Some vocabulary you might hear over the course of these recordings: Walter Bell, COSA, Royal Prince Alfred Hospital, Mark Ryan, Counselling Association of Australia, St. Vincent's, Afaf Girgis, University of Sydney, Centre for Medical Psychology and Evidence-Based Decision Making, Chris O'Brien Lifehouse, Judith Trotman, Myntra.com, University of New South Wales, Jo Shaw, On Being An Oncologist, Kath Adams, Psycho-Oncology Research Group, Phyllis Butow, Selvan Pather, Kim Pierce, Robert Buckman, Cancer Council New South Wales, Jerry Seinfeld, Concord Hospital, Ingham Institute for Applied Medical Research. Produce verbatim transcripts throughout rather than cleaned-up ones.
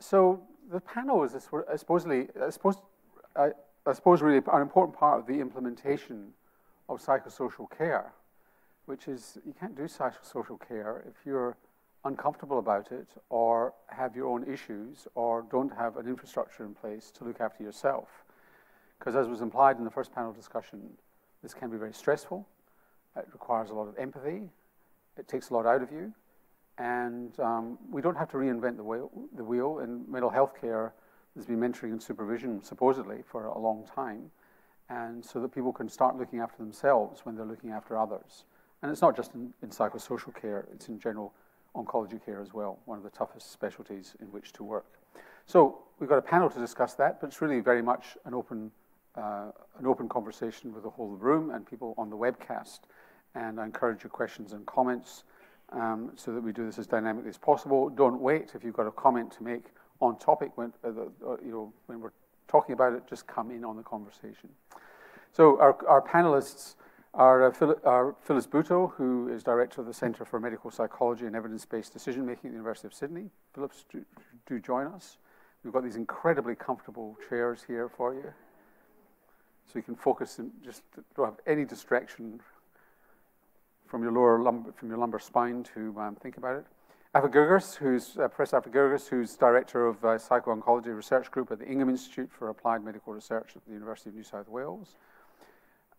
So the panel is supposedly, I suppose, I, I suppose really an important part of the implementation of psychosocial care, which is you can't do psychosocial care if you're uncomfortable about it or have your own issues or don't have an infrastructure in place to look after yourself. Because as was implied in the first panel discussion, this can be very stressful. It requires a lot of empathy. It takes a lot out of you. And um, we don't have to reinvent the wheel, the wheel. In mental health care, there's been mentoring and supervision, supposedly, for a long time, and so that people can start looking after themselves when they're looking after others. And it's not just in, in psychosocial care, it's in general oncology care as well, one of the toughest specialties in which to work. So we've got a panel to discuss that, but it's really very much an open, uh, an open conversation with the whole room and people on the webcast. And I encourage your questions and comments um, so that we do this as dynamically as possible. Don't wait. If you've got a comment to make on topic when, uh, the, uh, you know, when we're talking about it, just come in on the conversation. So our, our panelists are, uh, Phil, are Phyllis Butow, who is Director of the Centre for Medical Psychology and Evidence-Based Decision Making at the University of Sydney. Phyllis, do, do join us. We've got these incredibly comfortable chairs here for you, so you can focus and just don't have any distraction from your lower lumbar, from your lumbar spine to um, think about it. Afaf Girgis, who's uh, Professor Afaf Girgis, who's Director of uh, Psycho-Oncology Research Group at the Ingham Institute for Applied Medical Research at the University of New South Wales.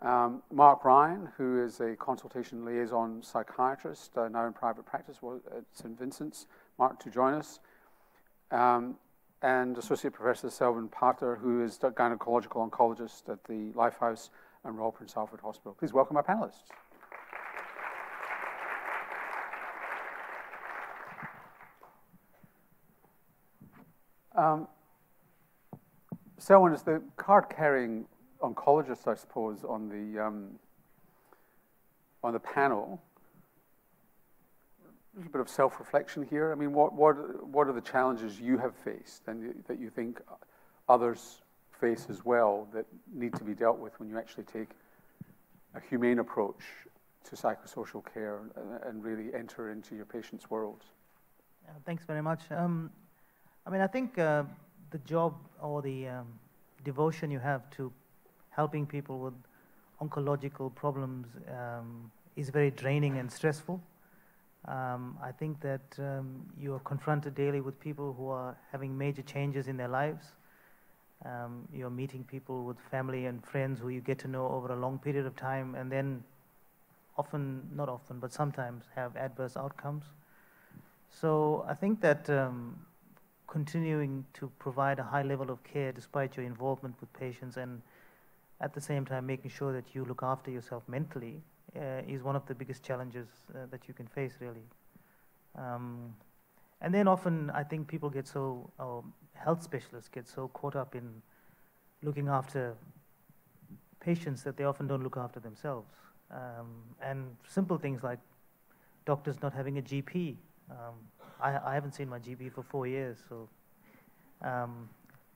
Um, Mark Ryan, who is a consultation liaison psychiatrist, uh, now in private practice at Saint Vincent's. Mark, to join us. Um, and Associate Professor Selvan Pather, who is a gynecological oncologist at the Lifehouse and Royal Prince Alfred Hospital. Please welcome our panelists. Um, Selvan is the card-carrying oncologist, I suppose, on the um, on the panel. A little bit of self-reflection here. I mean, what what what are the challenges you have faced, and that you think others face as well, that need to be dealt with when you actually take a humane approach to psychosocial care and, and really enter into your patient's world? Yeah, thanks very much. Um, I mean, I think uh, the job or the um, devotion you have to helping people with oncological problems um, is very draining and stressful. Um, I think that um, you are confronted daily with people who are having major changes in their lives. Um, you're meeting people with family and friends who you get to know over a long period of time, and then often, not often, but sometimes have adverse outcomes. So I think that um, continuing to provide a high level of care despite your involvement with patients, and at the same time making sure that you look after yourself mentally uh, is one of the biggest challenges uh, that you can face, really. Um, and then often I think people get so, or health specialists get so caught up in looking after patients that they often don't look after themselves. Um, and simple things like doctors not having a G P. Um, I, I haven't seen my G P for four years, so um,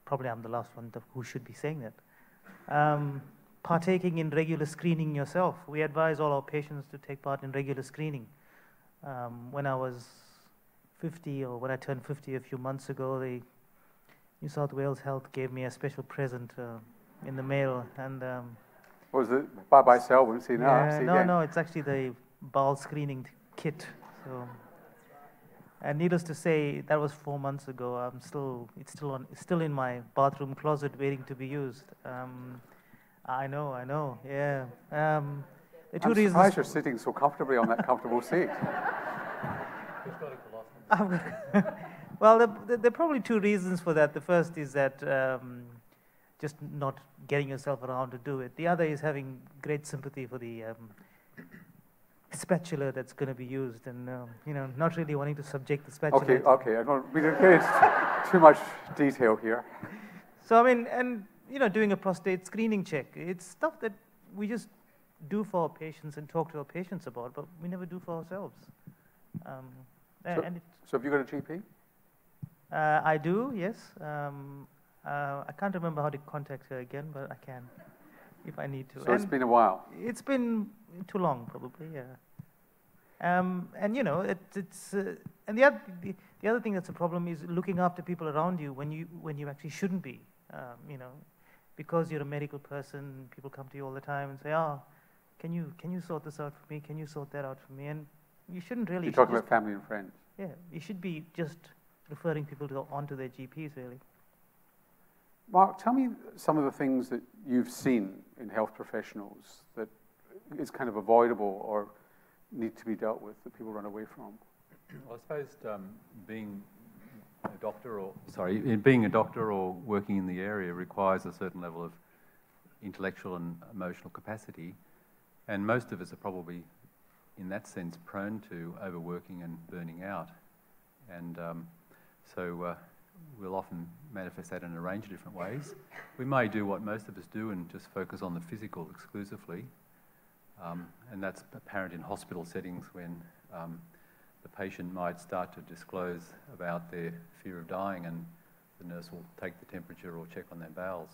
probably I'm the last one to, who should be saying that. Um, partaking in regular screening yourself. We advise all our patients to take part in regular screening. Um, when I was fifty, or when I turned fifty a few months ago, the New South Wales Health gave me a special present uh, in the mail. And um, what was it? Bye-bye cell, we'll see now. Uh, see no, again. no, it's actually the bowel screening kit. So. And needless to say, that was four months ago. I'm still, it's still on, it's still in my bathroom closet, waiting to be used. Um, I know, I know, yeah. Um, the two I'm reasons. Surprised you're sitting so comfortably on that comfortable seat. Well, there, there, there are probably two reasons for that. The first is that um, just not getting yourself around to do it. The other is having great sympathy for the. Um, spatula that's going to be used, and uh, you know, not really wanting to subject the spatula. Okay, okay, I don't, we don't get too much detail here. So I mean, and you know, doing a prostate screening check, it's stuff that we just do for our patients and talk to our patients about, but we never do for ourselves. Um, so, and it, so have you got a G P? Uh, I do, yes. Um, uh, I can't remember how to contact her again, but I can. If I need to. So and it's been a while. It's been too long, probably. Yeah. Um, and you know, it, it's uh, and the, other, the The other thing that's a problem is looking after people around you when you when you actually shouldn't be, um, you know, because you're a medical person. People come to you all the time and say, "Ah, oh, can you can you sort this out for me? Can you sort that out for me?" And you shouldn't really. You're talking just, about family and friends. Yeah, you should be just referring people to onto their G Ps, really. Mark, tell me some of the things that you've seen in health professionals that is kind of avoidable or need to be dealt with that people run away from. Well, I suppose um, being a doctor, or sorry, being a doctor or working in the area requires a certain level of intellectual and emotional capacity, and most of us are probably, in that sense, prone to overworking and burning out, and um, so. Uh, We'll often manifest that in a range of different ways. We may do what most of us do and just focus on the physical exclusively, um, and that's apparent in hospital settings when um, the patient might start to disclose about their fear of dying, and the nurse will take the temperature or check on their bowels.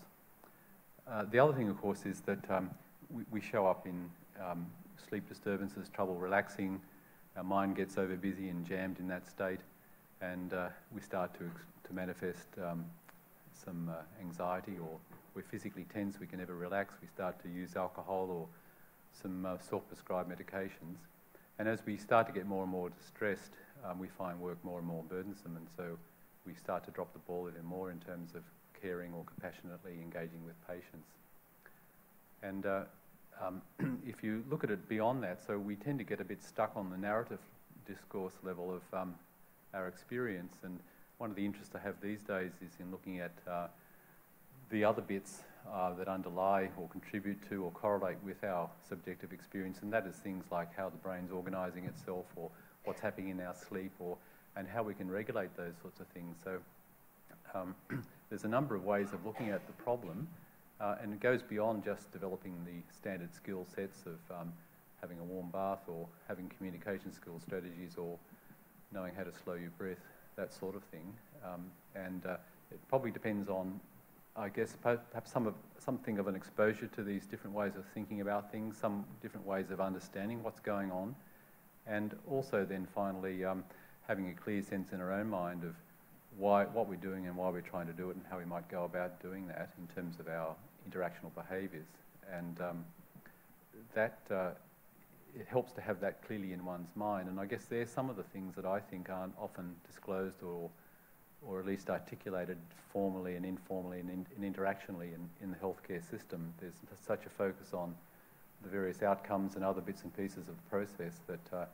Uh, the other thing, of course, is that um, we, we show up in um, sleep disturbances, trouble relaxing, our mind gets over busy and jammed in that state, and uh, we start to ex to manifest um, some uh, anxiety, or we're physically tense, we can never relax, we start to use alcohol or some uh, self-prescribed medications. And as we start to get more and more distressed, um, we find work more and more burdensome, and so we start to drop the ball even more in terms of caring or compassionately engaging with patients. And uh, um, if you look at it beyond that, so we tend to get a bit stuck on the narrative discourse level of um, our experience, and one of the interests I have these days is in looking at uh, the other bits uh, that underlie or contribute to or correlate with our subjective experience, and that is things like how the brain's organising itself, or what's happening in our sleep, or and how we can regulate those sorts of things. So um, there's a number of ways of looking at the problem, uh, and it goes beyond just developing the standard skill sets of um, having a warm bath, or having communication skill strategies, or knowing how to slow your breath, that sort of thing, um, and uh, it probably depends on, I guess, perhaps some of, something of an exposure to these different ways of thinking about things, some different ways of understanding what's going on, and also then finally um, having a clear sense in our own mind of why, what we're doing and why we're trying to do it, and how we might go about doing that in terms of our interactional behaviours, and um, that uh, it helps to have that clearly in one's mind. And I guess there's some of the things that I think aren't often disclosed, or or at least articulated formally and informally and, in, and interactionally in, in the healthcare system. There's such a focus on the various outcomes and other bits and pieces of the process that uh,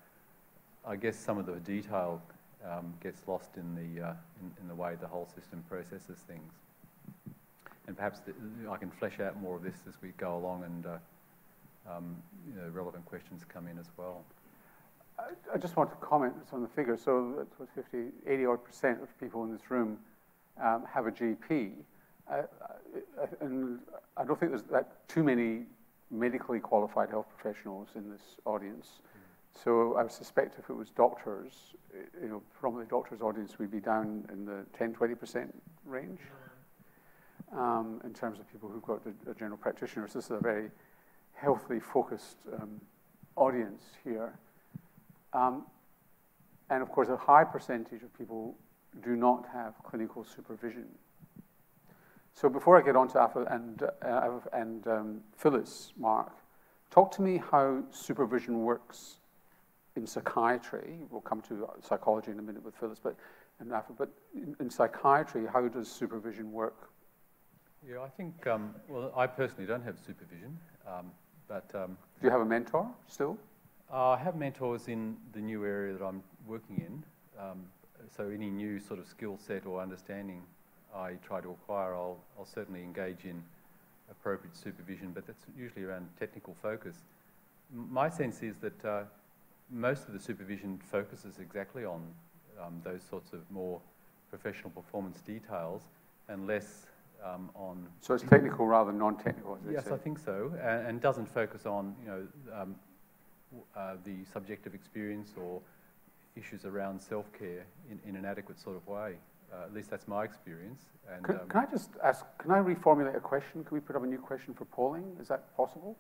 I guess some of the detail um, gets lost in the, uh, in, in the way the whole system processes things. And perhaps the, I can flesh out more of this as we go along, and uh, Um, you know, relevant questions come in as well. I, I just want to comment on the figure. So fifty, eighty odd percent of people in this room um, have a G P. Uh, and I don't think there's that too many medically qualified health professionals in this audience. Mm. So I suspect if it was doctors, you know, probably the doctors' audience would be down in the ten, twenty percent range um, in terms of people who've got a, a general practitioner. So this is a very healthily focused um, audience here. Um, and of course, a high percentage of people do not have clinical supervision. So before I get on to Afaf and, uh, and um, Phyllis, Mark, talk to me how supervision works in psychiatry. We'll come to psychology in a minute with Phyllis, but, and Afaf, but in, in psychiatry, how does supervision work? Yeah, I think, um, well, I personally don't have supervision. Um, But, um, do you have a mentor still? Uh, I have mentors in the new area that I'm working in. Um, so any new sort of skill set or understanding I try to acquire, I'll, I'll certainly engage in appropriate supervision, but that's usually around technical focus. M my sense is that uh, most of the supervision focuses exactly on um, those sorts of more professional performance details, and less Um, on so it's technical rather than non-technical, as they Yes, say. I think so, and, and doesn't focus on you know um, uh, the subjective experience or issues around self-care in, in an adequate sort of way. Uh, at least that's my experience. And, can, um, can I just ask? Can I reformulate a question? Can we put up a new question for polling? Is that possible?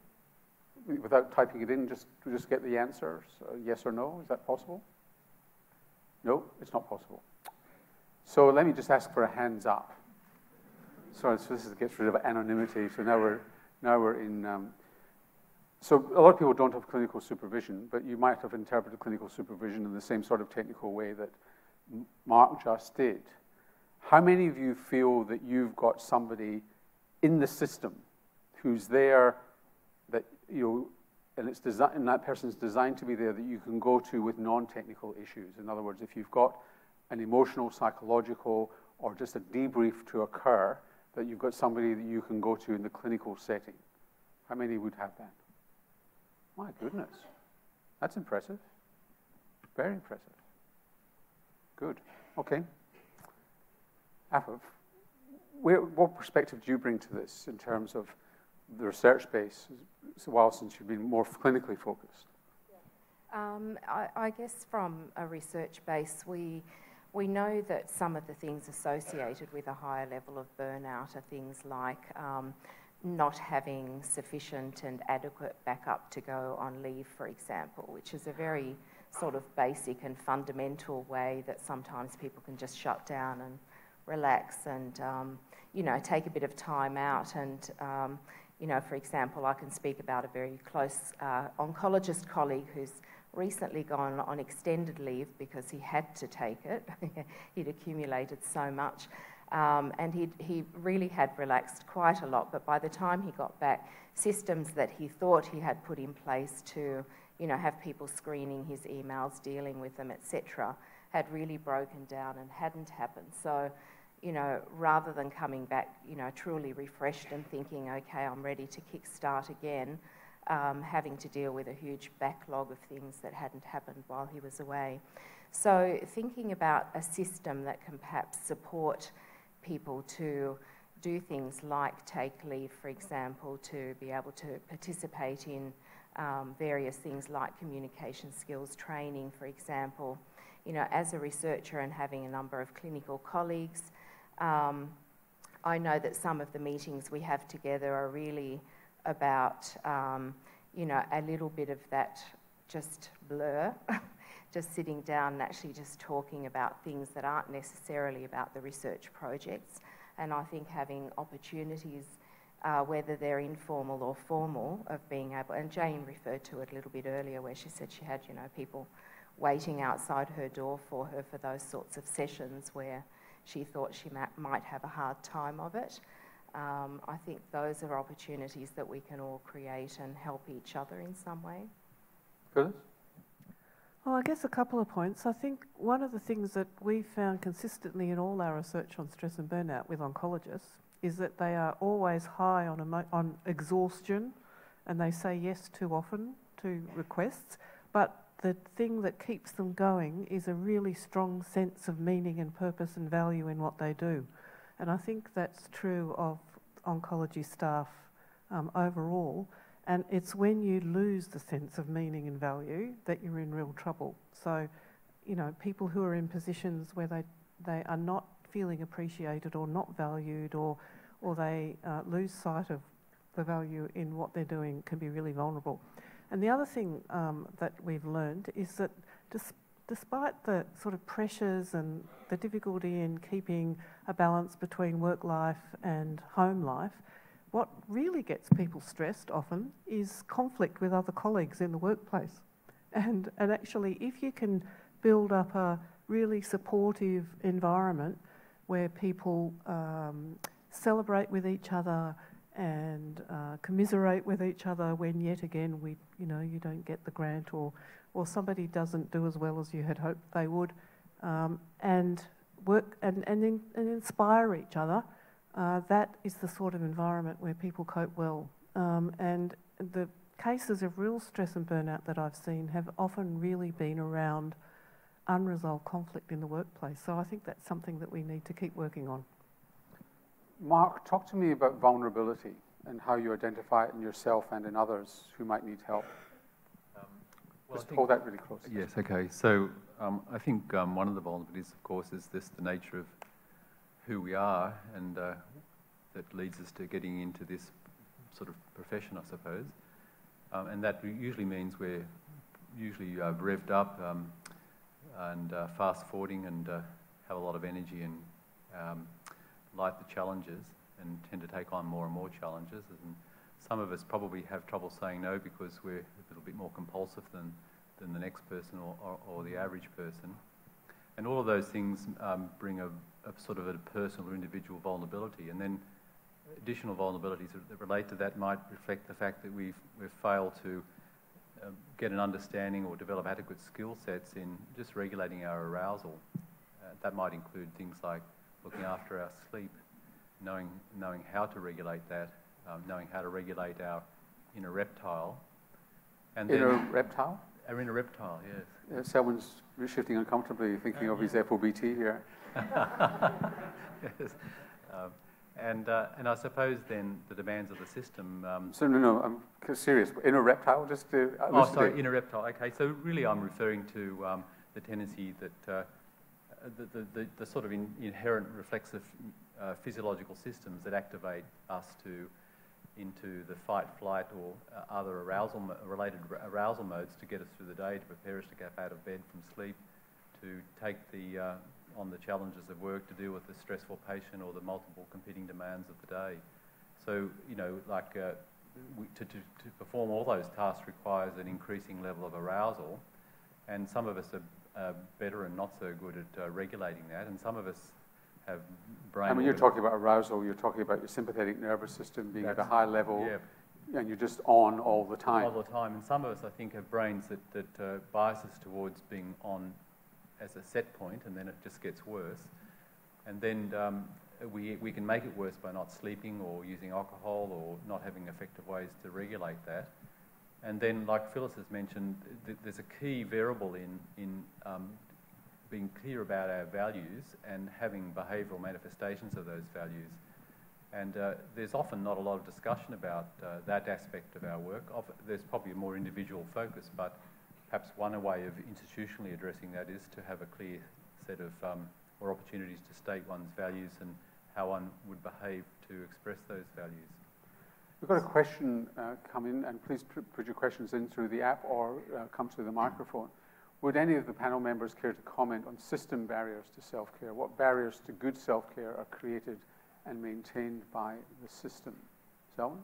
Without typing it in, just just get the answers, uh, yes or no. Is that possible? No, it's not possible. So let me just ask for a hands up. So this gets rid of anonymity. So now we're, now we're in... Um, so a lot of people don't have clinical supervision, but you might have interpreted clinical supervision in the same sort of technical way that Mark just did. How many of you feel that you've got somebody in the system who's there, that you know, and, it's desi and that person's designed to be there, that you can go to with non-technical issues? In other words, if you've got an emotional, psychological, or just a debrief to occur, that you've got somebody that you can go to in the clinical setting. How many would have that? My goodness. That's impressive. Very impressive. Good. Okay. Afaf, where, what perspective do you bring to this in terms of the research base? It's a while since you've been more clinically focused. Um, I, I guess from a research base, we, we know that some of the things associated with a higher level of burnout are things like um, not having sufficient and adequate backup to go on leave, for example, which is a very sort of basic and fundamental way that sometimes people can just shut down and relax and, um, you know, take a bit of time out. And, um, you know, for example, I can speak about a very close uh, oncologist colleague who's recently gone on extended leave because he had to take it. He'd accumulated so much. Um, and he'd, he really had relaxed quite a lot, but by the time he got back, systems that he thought he had put in place to, you know, have people screening his emails, dealing with them, et cetera, had really broken down and hadn't happened. So, you know, rather than coming back, you know, truly refreshed and thinking, okay, I'm ready to kickstart again, um, having to deal with a huge backlog of things that hadn't happened while he was away. So, thinking about a system that can perhaps support people to do things like take leave, for example, to be able to participate in um, various things like communication skills training, for example. You know, as a researcher and having a number of clinical colleagues, um, I know that some of the meetings we have together are really about, um, you know, a little bit of that just blur. Just sitting down and actually just talking about things that aren't necessarily about the research projects. And I think having opportunities, uh, whether they're informal or formal, of being able, and Jane referred to it a little bit earlier where she said she had, you know, people waiting outside her door for her for those sorts of sessions where she thought she might have a hard time of it. Um, I think those are opportunities that we can all create and help each other in some way. Good. Well, I guess a couple of points. I think one of the things that we've found consistently in all our research on stress and burnout with oncologists is that they are always high on, emo on exhaustion, and they say yes too often to requests. But the thing that keeps them going is a really strong sense of meaning and purpose and value in what they do. And I think that's true of oncology staff um, overall. And it's when you lose the sense of meaning and value that you're in real trouble. So, you know, people who are in positions where they, they are not feeling appreciated or not valued, or, or they uh, lose sight of the value in what they're doing, can be really vulnerable. And the other thing um, that we've learned is that dis despite the sort of pressures and the difficulty in keeping a balance between work life and home life, what really gets people stressed often is conflict with other colleagues in the workplace. And, and actually, if you can build up a really supportive environment where people um, celebrate with each other and uh, commiserate with each other when yet again we, you know, you don't get the grant, or, or somebody doesn't do as well as you had hoped they would, um, and, work, and, and, in, and inspire each other, Uh, that is the sort of environment where people cope well. Um, and the cases of real stress and burnout that I've seen have often really been around unresolved conflict in the workplace. So I think that's something that we need to keep working on. Mark, talk to me about vulnerability and how you identify it in yourself and in others who might need help. Um, well, Just hold that really close. Yes, OK. So um, I think um, one of the vulnerabilities, of course, is this, the nature of who we are, and uh, that leads us to getting into this sort of profession, I suppose. Um, and that usually means we're usually uh, revved up um, and uh, fast-forwarding and uh, have a lot of energy and um, like the challenges and tend to take on more and more challenges. And some of us probably have trouble saying no because we're a little bit more compulsive than, than the next person or, or, or the average person. And all of those things um, bring a, a sort of a personal or individual vulnerability. And then additional vulnerabilities that relate to that might reflect the fact that we've, we've failed to uh, get an understanding or develop adequate skill sets in just regulating our arousal. Uh, that might include things like looking after our sleep, knowing, knowing how to regulate that, um, knowing how to regulate our inner reptile. And inner then, reptile? Our inner reptile, yes. Yeah, someone's shifting uncomfortably, thinking oh, of yeah. his Apple B T here. Yes. Um, and, uh, and I suppose then the demands of the system... Um, so, no, no, I'm serious. Inner reptile, just to... Uh, oh, sorry, to... inner reptile. Okay, so really I'm referring to um, the tendency that uh, the, the, the, the sort of in, inherent reflexive uh, physiological systems that activate us to into the fight, flight, or uh, other arousal mo related arousal modes to get us through the day, to prepare us to get out of bed from sleep, to take the uh, on the challenges of work, to deal with the stressful patient or the multiple competing demands of the day. So you know, like uh, we, to, to, to perform all those tasks requires an increasing level of arousal, and some of us are uh, better and not so good at uh, regulating that, and some of us. Have brain I mean, you're talking about arousal, you're talking about your sympathetic nervous system being That's, at a high level, yeah. and you're just on all the time. All the time, and some of us, I think, have brains that, that uh, bias us towards being on as a set point, and then it just gets worse. And then um, we, we can make it worse by not sleeping or using alcohol or not having effective ways to regulate that. And then, like Phyllis has mentioned, th there's a key variable in... in um, being clear about our values and having behavioural manifestations of those values. And uh, there's often not a lot of discussion about uh, that aspect of our work. There's probably a more individual focus, but perhaps one way of institutionally addressing that is to have a clear set of, um, or opportunities to state one's values and how one would behave to express those values. We've got a question uh, come in, and please put your questions in through the app or uh, come through the microphone. Would any of the panel members care to comment on system barriers to self-care? What barriers to good self-care are created and maintained by the system? Selvan?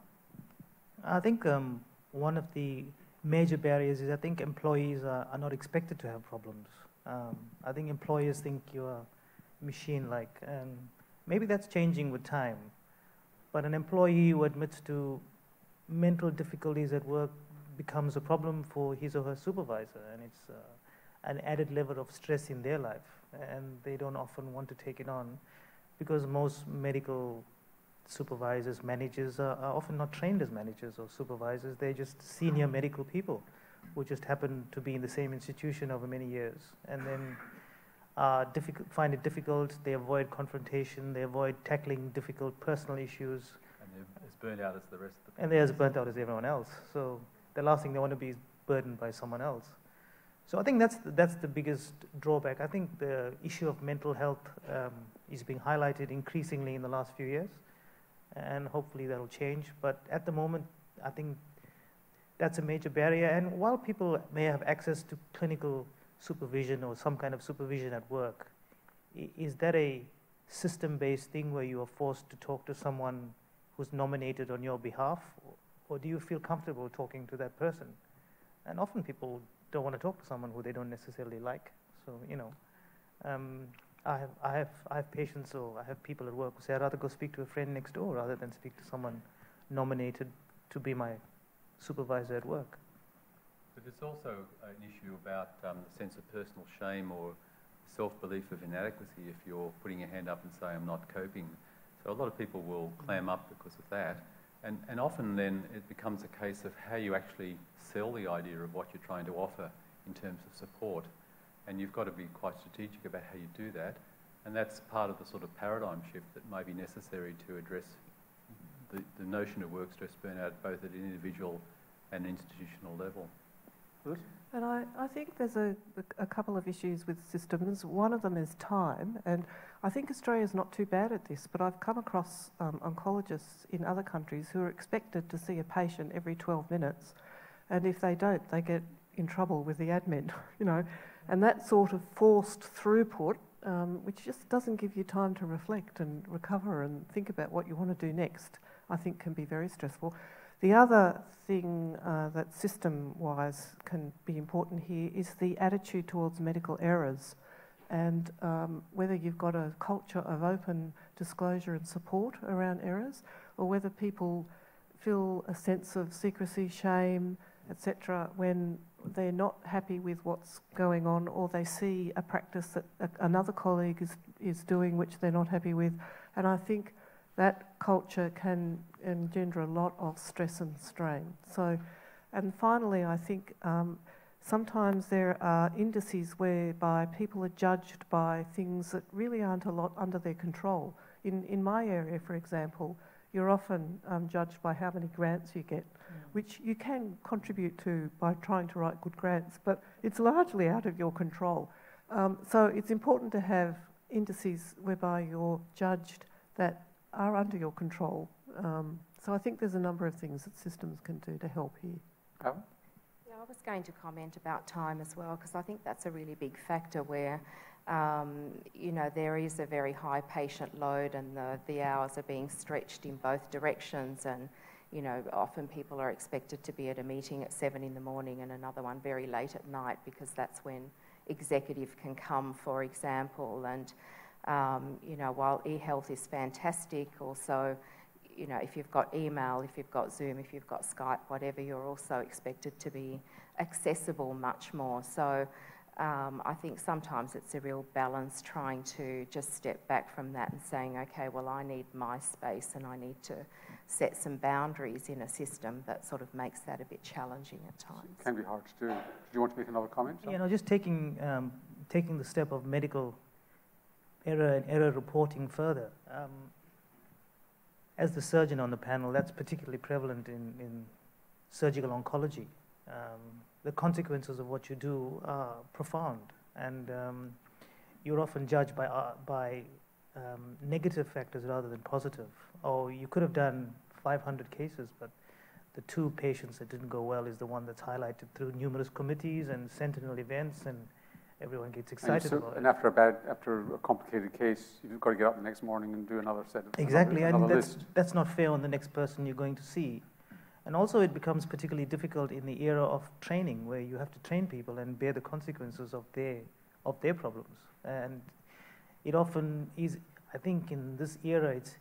I think um, one of the major barriers is I think employees are, are not expected to have problems. Um, I think employers think you're machine-like, and maybe that's changing with time. But an employee who admits to mental difficulties at work becomes a problem for his or her supervisor, and it's... Uh, an added level of stress in their life, and they don't often want to take it on because most medical supervisors, managers are, are often not trained as managers or supervisors. They're just senior medical people who just happen to be in the same institution over many years, and then uh, difficult, find it difficult. They avoid confrontation. They avoid tackling difficult personal issues. And they're as burnt out as the rest of the people. And they're as burnt out as everyone else. So the last thing they want to be is burdened by someone else. So I think that's the, that's the biggest drawback. I think the issue of mental health um, is being highlighted increasingly in the last few years, and hopefully that'll change. But at the moment, I think that's a major barrier. And while people may have access to clinical supervision or some kind of supervision at work, is that a system-based thing where you are forced to talk to someone who's nominated on your behalf, or do you feel comfortable talking to that person? And often people don't want to talk to someone who they don't necessarily like. So, you know, um, I, have, I, have, I have patients or I have people at work who say, I'd rather go speak to a friend next door rather than speak to someone nominated to be my supervisor at work. But it's also an issue about um, the sense of personal shame or self-belief of inadequacy if you're putting your hand up and saying, I'm not coping. So a lot of people will clam up because of that. And, and often then it becomes a case of how you actually sell the idea of what you're trying to offer in terms of support. And you've got to be quite strategic about how you do that. And that's part of the sort of paradigm shift that may be necessary to address the, the notion of work stress burnout both at an individual and institutional level. And I, I think there's a, a couple of issues with systems. One of them is time, and I think Australia's not too bad at this, but I've come across um, oncologists in other countries who are expected to see a patient every twelve minutes, and if they don't, they get in trouble with the admin, you know. And that sort of forced throughput um, which just doesn't give you time to reflect and recover and think about what you want to do next, I think can be very stressful. The other thing uh, that system-wise can be important here is the attitude towards medical errors, and um, whether you've got a culture of open disclosure and support around errors, or whether people feel a sense of secrecy, shame, et cetera, when they're not happy with what's going on, or they see a practice that a, another colleague is, is doing which they're not happy with. And I think that culture can engender a lot of stress and strain. So, and finally, I think um, sometimes there are indices whereby people are judged by things that really aren't a lot under their control. In, in my area, for example, you're often um, judged by how many grants you get, yeah. which you can contribute to by trying to write good grants, but it's largely out of your control. Um, so it's important to have indices whereby you're judged that are under your control. Um, so I think there's a number of things that systems can do to help here. Carol? Yeah, I was going to comment about time as well, because I think that's a really big factor where Um, you know, there is a very high patient load and the, the hours are being stretched in both directions, and, you know, often people are expected to be at a meeting at seven in the morning and another one very late at night, because that's when executive can come, for example. And, um, you know, while e-health is fantastic, also, you know, if you've got email, if you've got Zoom, if you've got Skype, whatever, you're also expected to be accessible much more. So, Um, I think sometimes it's a real balance trying to just step back from that and saying, okay, well, I need my space and I need to set some boundaries in a system that sort of makes that a bit challenging at times. It can be hard to do. Do you want to make another comment? Yeah, no, just taking, um, taking the step of medical error and error reporting further. Um, as the surgeon on the panel, that's particularly prevalent in, in surgical oncology. Um, the consequences of what you do are profound, and um, you're often judged by, uh, by um, negative factors rather than positive. Oh, you could have done five hundred cases, but the two patients that didn't go well is the one that's highlighted through numerous committees and sentinel events, and everyone gets excited so, about it. And after a, bad, after a complicated case, you've got to get up the next morning and do another set of exactly, another, another and that's, list. That's not fair on the next person you're going to see. And also it becomes particularly difficult in the era of training, where you have to train people and bear the consequences of their, of their problems. And it often is, I think in this era, it's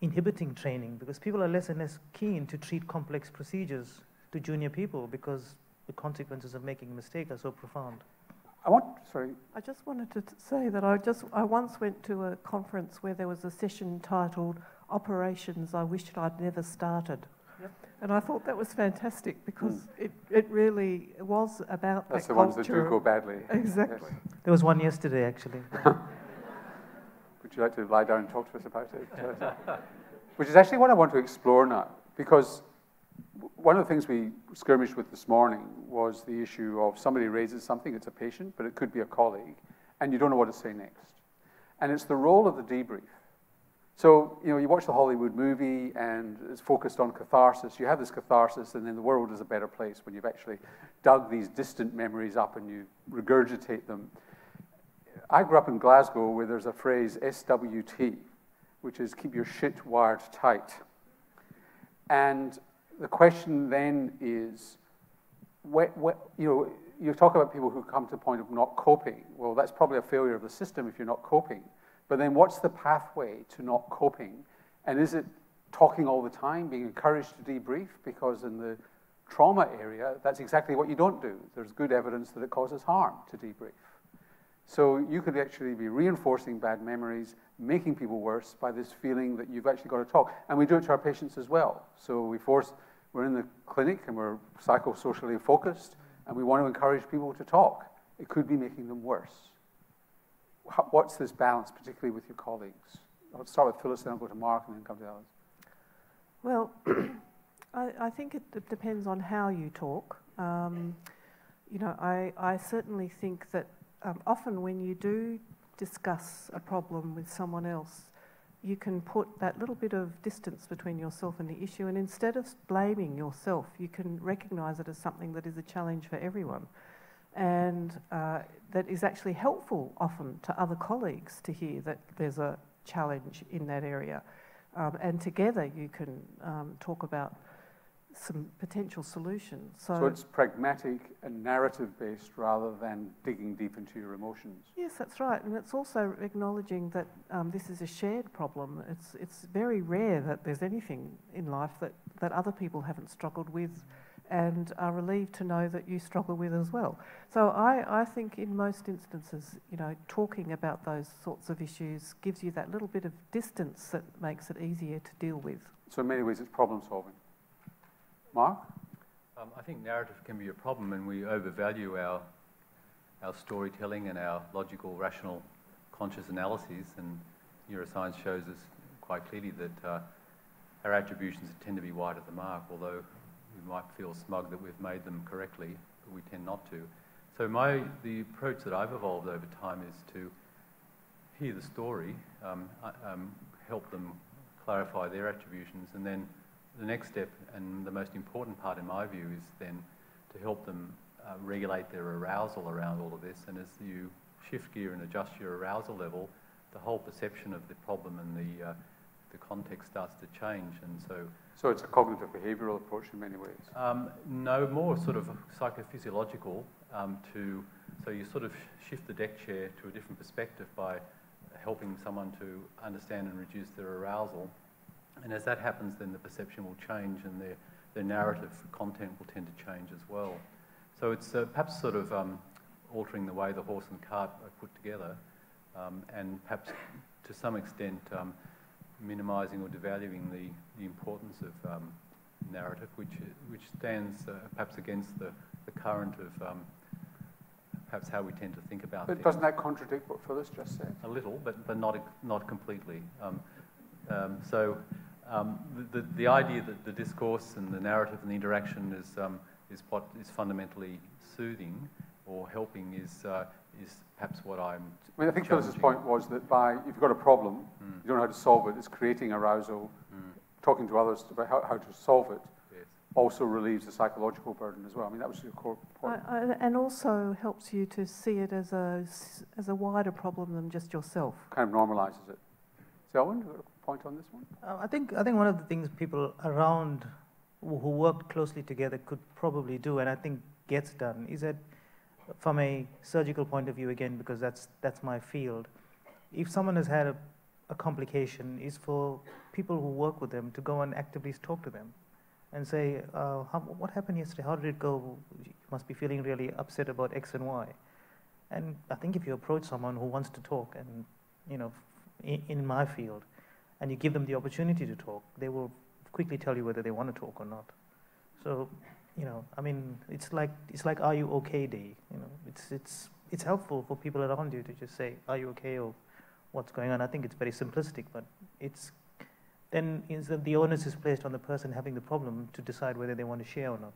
inhibiting training, because people are less and less keen to treat complex procedures to junior people, because the consequences of making a mistake are so profound. I want, sorry. I just wanted to say that I, just, I once went to a conference where there was a session titled, Operations I Wished I'd Never Started. Yep. And I thought that was fantastic, because mm. it, it really was about That's that the culture. Ones that do go badly. Exactly. Yes. There was one yesterday, actually. Would you like to lie down and talk to us about it? Which is actually what I want to explore now, because one of the things we skirmished with this morning was the issue of somebody raises something, it's a patient, but it could be a colleague, and you don't know what to say next. And it's the role of the debrief. So, you know, you watch the Hollywood movie and it's focused on catharsis. You have this catharsis, and then the world is a better place when you've actually dug these distant memories up and you regurgitate them. I grew up in Glasgow where there's a phrase S W T, which is keep your shit wired tight. And the question then is, what, what, you know, you talk about people who come to the point of not coping. Well, that's probably a failure of the system if you're not coping. But then what's the pathway to not coping? And is it talking all the time, being encouraged to debrief? Because in the trauma area, that's exactly what you don't do. There's good evidence that it causes harm to debrief. So you could actually be reinforcing bad memories, making people worse by this feeling that you've actually got to talk. And we do it to our patients as well. So we force, we're in the clinic and we're psychosocially focused, and we want to encourage people to talk. It could be making them worse. What's this balance, particularly with your colleagues? I'll start with Phyllis, then I'll go to Mark, and then come to the others. Well, I, I think it, it depends on how you talk. Um, you know, I, I certainly think that um, often when you do discuss a problem with someone else, you can put that little bit of distance between yourself and the issue, and instead of blaming yourself, you can recognise it as something that is a challenge for everyone. and uh, that is actually helpful often to other colleagues to hear that there's a challenge in that area. Um, and together you can um, talk about some potential solutions. So, so it's pragmatic and narrative-based rather than digging deep into your emotions. Yes, that's right. And it's also acknowledging that um, this is a shared problem. It's, it's very rare that there's anything in life that, that other people haven't struggled with and are relieved to know that you struggle with as well. So I, I think in most instances, you know, talking about those sorts of issues gives you that little bit of distance that makes it easier to deal with. So in many ways it's problem solving. Mark? Um, I think narrative can be a problem, and we overvalue our, our storytelling and our logical, rational, conscious analyses, and neuroscience shows us quite clearly that uh, our attributions tend to be wide at the mark, although we might feel smug that we've made them correctly, but we tend not to. So my, the approach that I've evolved over time is to hear the story, um, um, help them clarify their attributions, and then the next step, and the most important part in my view, is then to help them uh, regulate their arousal around all of this. And as you shift gear and adjust your arousal level, the whole perception of the problem and the, uh, the context starts to change. And so, so it's a cognitive behavioural approach in many ways? Um, no, more sort of psychophysiological. Um, to, so you sort of shift the deck chair to a different perspective by helping someone to understand and reduce their arousal. And as that happens, then the perception will change and their, their narrative content will tend to change as well. So it's uh, perhaps sort of um, altering the way the horse and cart are put together, um, and perhaps to some extent um, minimising or devaluing the, the importance of um, narrative, which, which stands uh, perhaps against the, the current of um, perhaps how we tend to think about things. But doesn't that contradict what Phyllis just said? A little, but, but not, not completely. Um, um, so... Um, the, the idea that the discourse and the narrative and the interaction is, um, is what is fundamentally soothing or helping is, uh, is perhaps what I'm I mean, I think Phyllis's point was that by, if you've got a problem, mm. you don't know how to solve it, it's creating arousal, mm. talking to others about how, how to solve it, yes. also relieves the psychological burden as well. I mean, that was your core point. I, I, and also helps you to see it as a, as a wider problem than just yourself. Kind of normalises it. Selvan, you've got a point on this one? Uh, I think I think one of the things people around who, who worked closely together could probably do, and I think gets done, is that from a surgical point of view, again, because that's that's my field, if someone has had a, a complication, is for people who work with them to go and actively talk to them and say, uh, how, what happened yesterday? How did it go? You must be feeling really upset about X and Y. And I think if you approach someone who wants to talk and, you know, in, in my field, and you give them the opportunity to talk, they will quickly tell you whether they want to talk or not. So, you know, I mean, it's like it's like Are You Okay Day. You know, it's it's it's helpful for people around you to just say, are you okay, or what's going on? I think it's very simplistic, but it's then is that the onus is placed on the person having the problem to decide whether they want to share or not.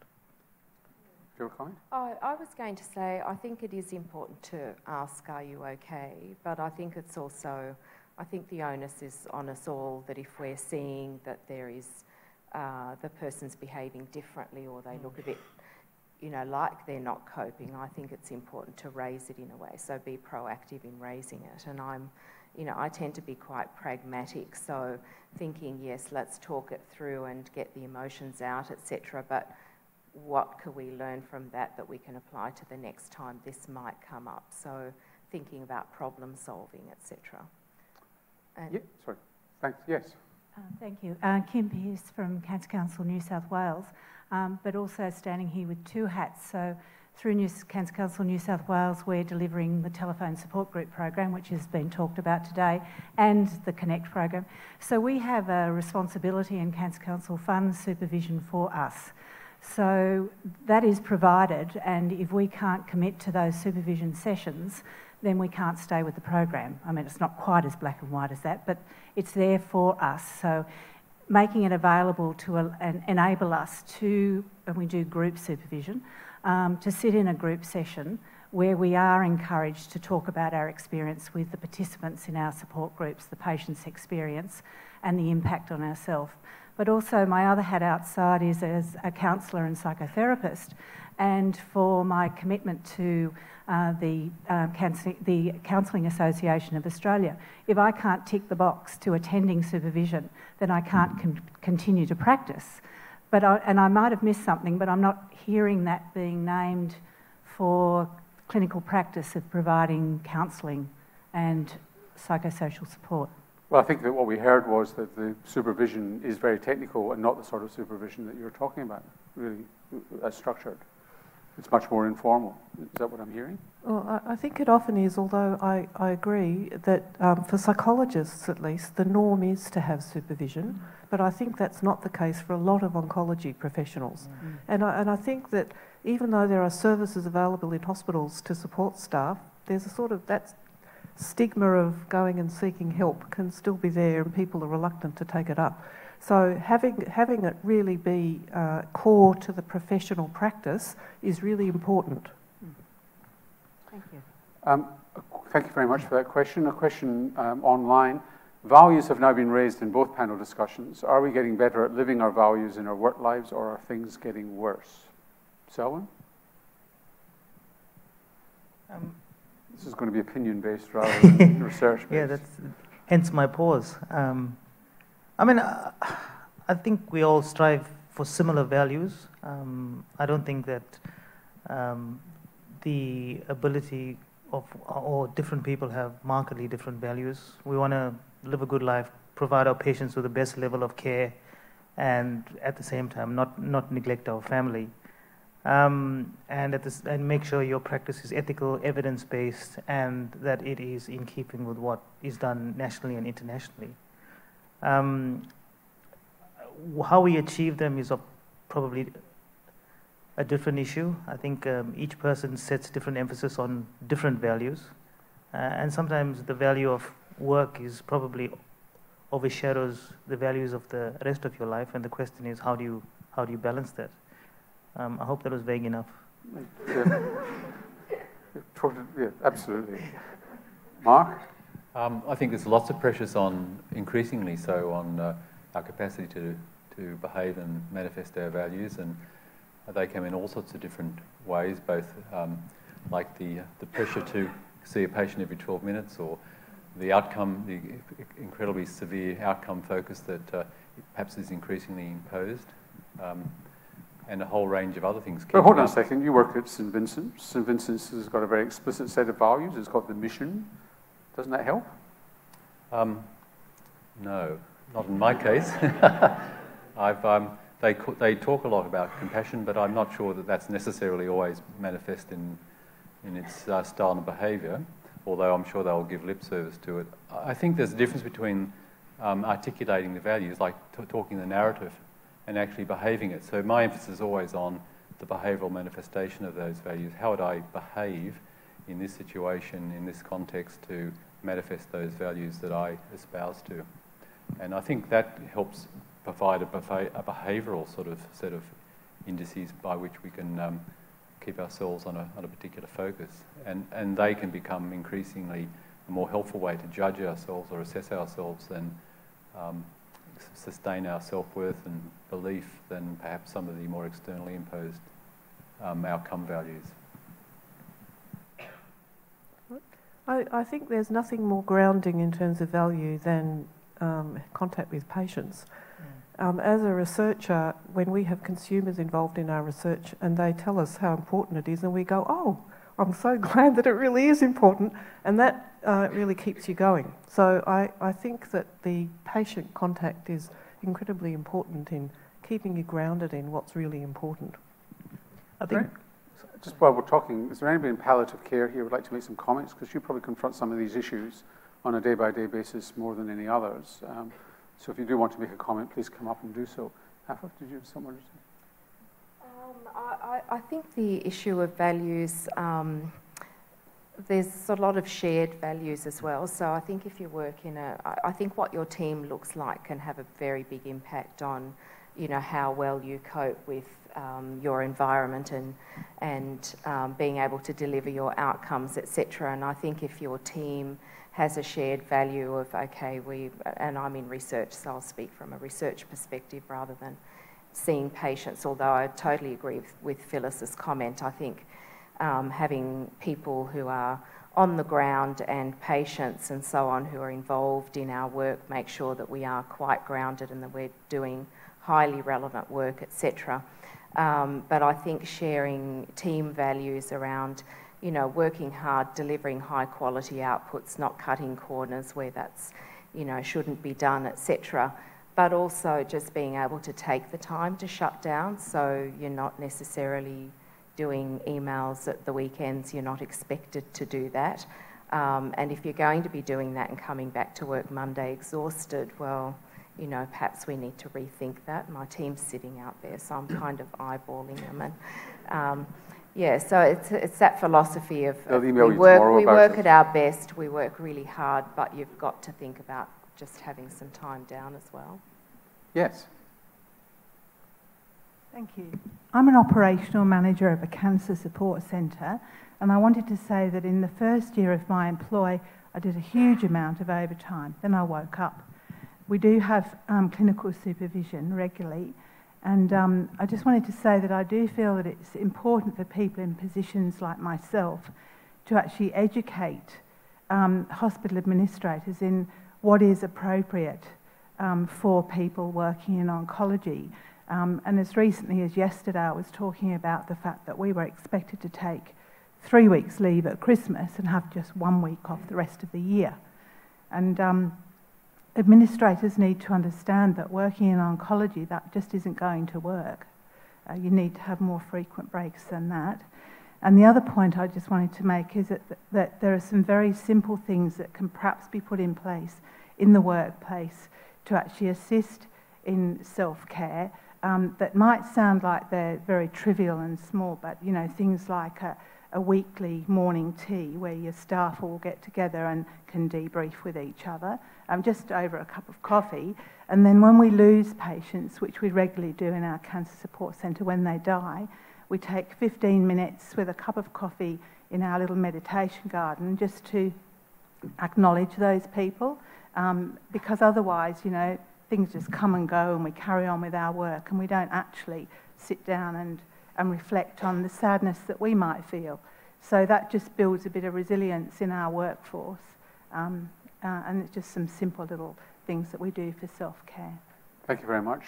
Your comment? I, I was going to say I think it is important to ask, are you okay? But I think it's also I think the onus is on us all that if we're seeing that there is uh, the person's behaving differently or they look a bit, you know, like they're not coping, I think it's important to raise it in a way. So be proactive in raising it. And I'm, you know, I tend to be quite pragmatic. So thinking, yes, let's talk it through and get the emotions out, et cetera. But what can we learn from that that we can apply to the next time this might come up? So thinking about problem solving, et cetera. And yeah, sorry. Thanks. Yes. Uh, thank you. Uh, Kim Pierce from Cancer Council New South Wales, um, but also standing here with two hats. So through New Cancer Council New South Wales, we're delivering the telephone support group program, which has been talked about today, and the Connect program. So we have a responsibility, and Cancer Council funds supervision for us. So that is provided, and if we can't commit to those supervision sessions, then we can't stay with the program. I mean, it's not quite as black and white as that, but it's there for us. So making it available to uh, and enable us to, and we do group supervision, um, to sit in a group session where we are encouraged to talk about our experience with the participants in our support groups, the patient's experience and the impact on ourselves. But also my other hat outside is as a counsellor and psychotherapist, and for my commitment to uh, the, uh, the Counselling Association of Australia. If I can't tick the box to attending supervision, then I can't con continue to practice. But I, and I might have missed something, but I'm not hearing that being named for clinical practice of providing counselling and psychosocial support. Well, I think that what we heard was that the supervision is very technical and not the sort of supervision that you're talking about, really, as structured. It's much more informal. Is that what I'm hearing? Well, I think it often is, although I, I agree that um, for psychologists, at least, the norm is to have supervision, but I think that's not the case for a lot of oncology professionals. Mm-hmm. And, I, and I think that even though there are services available in hospitals to support staff, there's a sort of... that's stigma of going and seeking help can still be there, and people are reluctant to take it up. So having, having it really be uh, core to the professional practice is really important. Thank you. Um, thank you very much for that question. A question um, online. Values have now been raised in both panel discussions. Are we getting better at living our values in our work lives, or are things getting worse? Selvan? Um, This is going to be opinion-based rather than research-based. Yeah, that's hence my pause. Um, I mean, uh, I think we all strive for similar values. Um, I don't think that um, the ability of all different people have markedly different values. We want to live a good life, provide our patients with the best level of care, and at the same time not, not neglect our family. Um, and, at this, and make sure your practice is ethical, evidence-based, and that it is in keeping with what is done nationally and internationally. Um, how we achieve them is a, probably a different issue. I think um, each person sets different emphasis on different values, uh, and sometimes the value of work is probably overshadows the values of the rest of your life, and the question is how do you, how do you balance that? Um, I hope that was vague enough. Yeah, yeah, absolutely. Mark? Um, I think there's lots of pressures on, increasingly so, on uh, our capacity to, to behave and manifest our values, and they come in all sorts of different ways, both um, like the, the pressure to see a patient every twelve minutes, or the outcome, the incredibly severe outcome focus that uh, perhaps is increasingly imposed. Um, and a whole range of other things. But hold on a second, you work at Saint Vincent's. Saint Vincent's has got a very explicit set of values. It's got the mission. Doesn't that help? Um, no, not in my case. I've, um, they, they talk a lot about compassion, but I'm not sure that that's necessarily always manifest in, in its uh, style and behaviour, although I'm sure they'll give lip service to it. I think there's a difference between um, articulating the values, like t talking the narrative, and actually behaving it. So my emphasis is always on the behavioural manifestation of those values. How would I behave in this situation, in this context, to manifest those values that I espouse to? And I think that helps provide a, a behavioural sort of set of indices by which we can um, keep ourselves on a, on a particular focus. And, and they can become increasingly a more helpful way to judge ourselves or assess ourselves than um, sustain our self-worth and belief than perhaps some of the more externally imposed um, outcome values. I, I think there's nothing more grounding in terms of value than um, contact with patients. Mm. Um, as a researcher, when we have consumers involved in our research and they tell us how important it is, and we go, oh, I'm so glad that it really is important, and that uh, really keeps you going. So I, I think that the patient contact is incredibly important in keeping you grounded in what's really important. I think. Right. Just while we're talking, is there anybody in palliative care here who would like to make some comments? Because you probably confront some of these issues on a day-by-day basis more than any others. Um, so if you do want to make a comment, please come up and do so. Afaf, did you have someone to say? I, I think the issue of values, um, there's a lot of shared values as well. So I think if you work in a, I think what your team looks like can have a very big impact on, you know, how well you cope with um, your environment and, and um, being able to deliver your outcomes, et cetera. And I think if your team has a shared value of, okay, we, and I'm in research, so I'll speak from a research perspective rather than seeing patients, although I totally agree with, with Phyllis's comment. I think um, having people who are on the ground and patients and so on who are involved in our work make sure that we are quite grounded and that we're doing highly relevant work, et cetera. Um, but I think sharing team values around, you know, working hard, delivering high quality outputs, not cutting corners where that's, you know, shouldn't be done, et cetera. But also just being able to take the time to shut down, so you're not necessarily doing emails at the weekends, you're not expected to do that. Um, and if you're going to be doing that and coming back to work Monday exhausted, well, you know, perhaps we need to rethink that. My team's sitting out there, so I'm kind of eyeballing them. And um, yeah, so it's, it's that philosophy of, of we work, we work at our best, we work really hard, but you've got to think about just having some time down as well. Yes. Thank you. I'm an operational manager of a cancer support centre, and I wanted to say that in the first year of my employ, I did a huge amount of overtime. Then I woke up. We do have um, clinical supervision regularly, and um, I just wanted to say that I do feel that it's important for people in positions like myself to actually educate um, hospital administrators in what is appropriate um, for people working in oncology. Um, and as recently as yesterday, I was talking about the fact that we were expected to take three weeks leave at Christmas and have just one week off the rest of the year. And um, administrators need to understand that working in oncology, that just isn't going to work. Uh, you need to have more frequent breaks than that. And the other point I just wanted to make is that, th that there are some very simple things that can perhaps be put in place in the workplace to actually assist in self-care um, that might sound like they're very trivial and small, but you know, things like a, a weekly morning tea where your staff all get together and can debrief with each other, um, just over a cup of coffee. And then when we lose patients, which we regularly do in our cancer support centre when they die, we take fifteen minutes with a cup of coffee in our little meditation garden just to acknowledge those people, um, because otherwise, you know, things just come and go and we carry on with our work and we don't actually sit down and, and reflect on the sadness that we might feel. So that just builds a bit of resilience in our workforce, um, uh, and it's just some simple little things that we do for self-care. Thank you very much.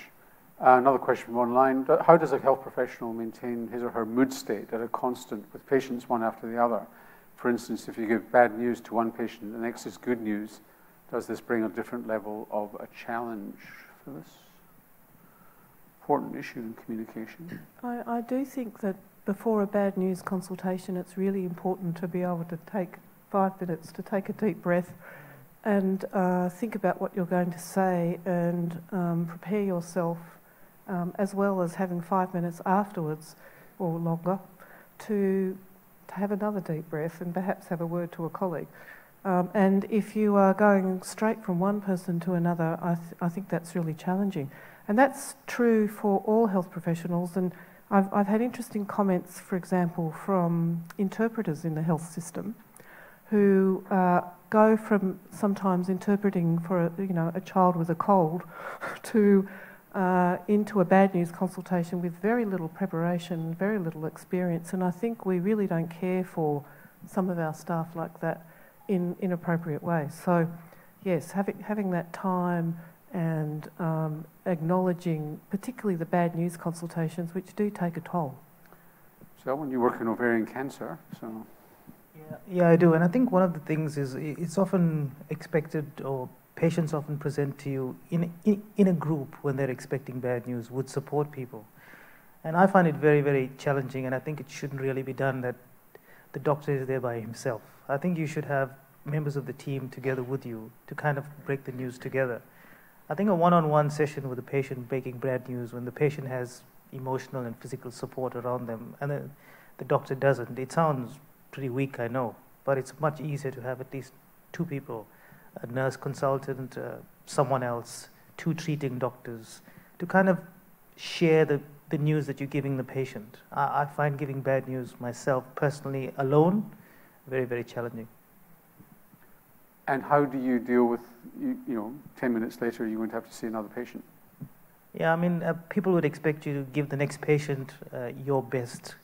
Uh, another question from online. How does a health professional maintain his or her mood state at a constant with patients one after the other? For instance, if you give bad news to one patient, the next is good news. Does this bring a different level of a challenge for this? Important issue in communication. I, I do think that before a bad news consultation, it's really important to be able to take five minutes to take a deep breath and uh, think about what you're going to say and um, prepare yourself, Um, as well as having five minutes afterwards, or longer, to, to have another deep breath and perhaps have a word to a colleague. Um, and if you are going straight from one person to another, I, th I think that's really challenging. And that's true for all health professionals. And I've, I've had interesting comments, for example, from interpreters in the health system who uh, go from sometimes interpreting for a, you know, a child with a cold to Uh, into a bad news consultation with very little preparation, very little experience, and I think we really don't care for some of our staff like that in inappropriate ways. So yes, having, having that time and um, acknowledging particularly the bad news consultations, which do take a toll. So when you work in ovarian cancer, so... Yeah, yeah, I do, and I think one of the things is it's often expected, or patients often present to you in, in, in a group when they're expecting bad news would support people. And I find it very, very challenging, and I think it shouldn't really be done that the doctor is there by himself. I think you should have members of the team together with you to kind of break the news together. I think a one-on-one session with a patient breaking bad news when the patient has emotional and physical support around them and the, the doctor doesn't, it sounds pretty weak, I know, but it's much easier to have at least two people, a nurse consultant, uh, someone else, two treating doctors, to kind of share the, the news that you're giving the patient. I, I find giving bad news myself personally alone very, very challenging. And how do you deal with, you, you know, ten minutes later you're going to have to see another patient? Yeah, I mean, uh, people would expect you to give the next patient uh, your best,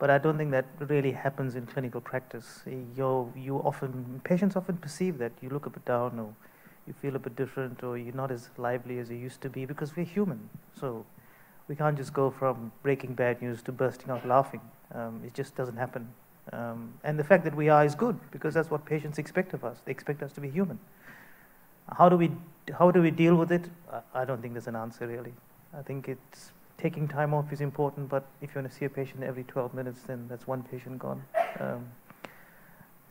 but I don't think that really happens in clinical practice. You're, you often, patients often perceive that you look a bit down, or you feel a bit different, or you're not as lively as you used to be, because we're human. So we can't just go from breaking bad news to bursting out laughing. Um, it just doesn't happen. Um, and the fact that we are is good, because that's what patients expect of us. They expect us to be human. How do we, how do we deal with it? I don't think there's an answer, really. I think it's taking time off is important, but if you want to see a patient every twelve minutes, then that's one patient gone. Um,